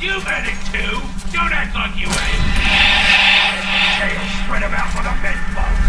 You've had it too! Don't act like you ain't! Tails, spread them out for the bedfolds!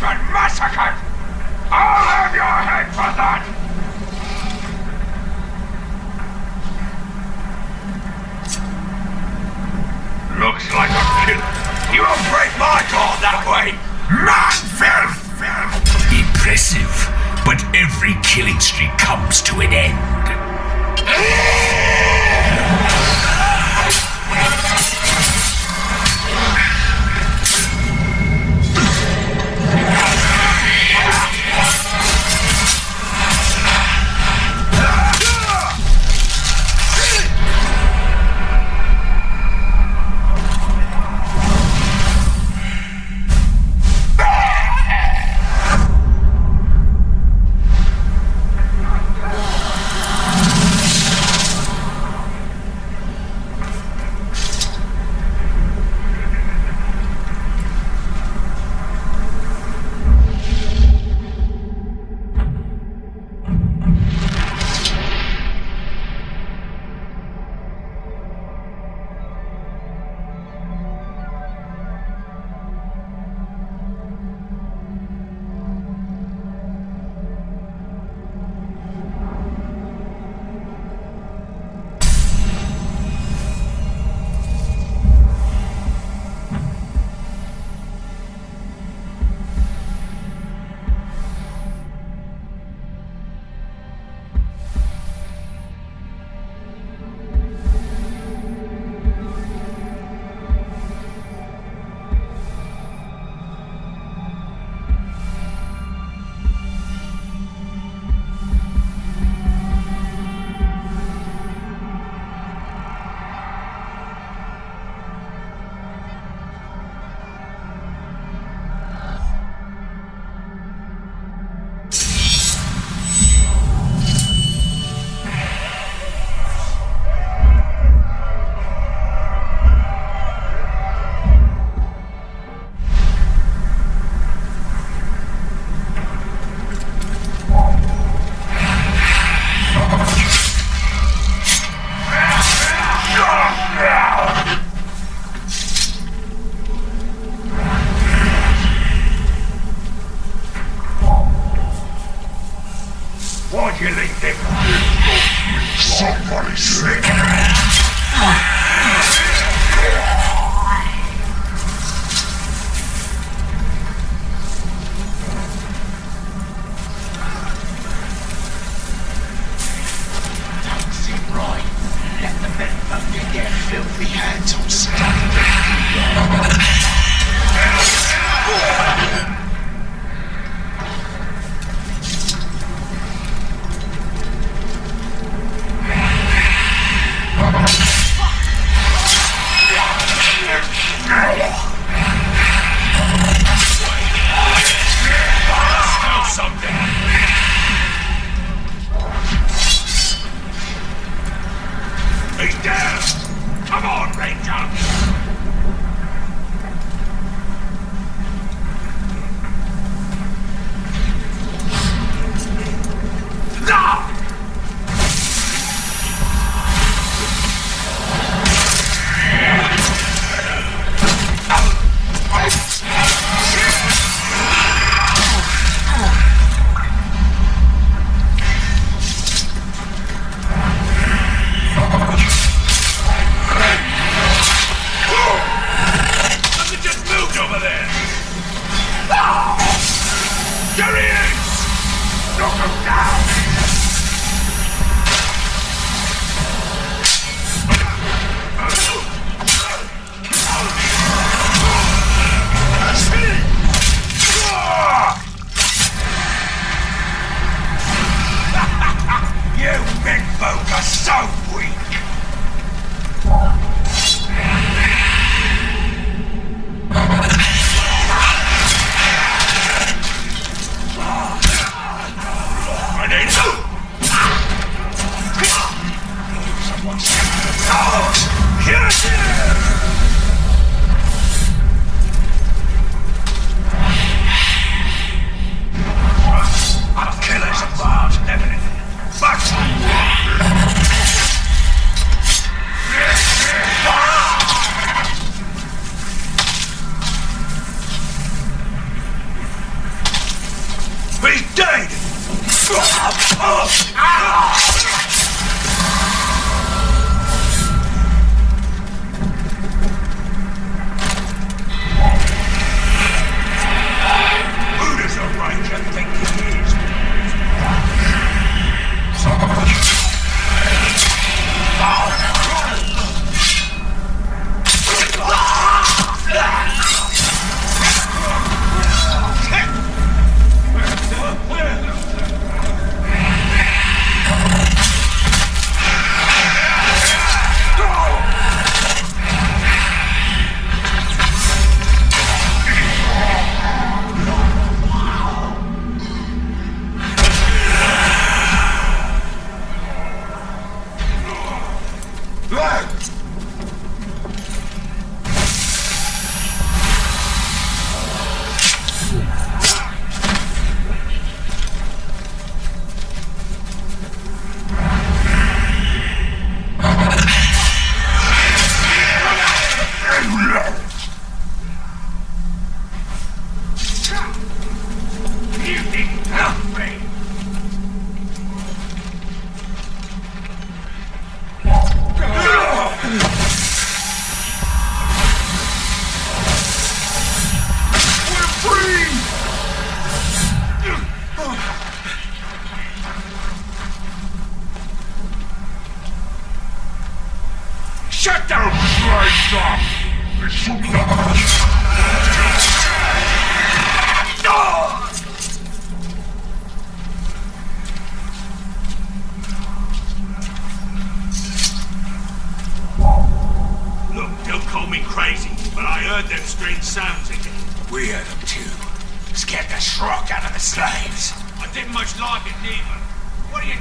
been massacred! I'll have your head for that! Looks like a killer. You will break my door that way! Man, filth! Impressive, but every killing streak comes to an end. I What do you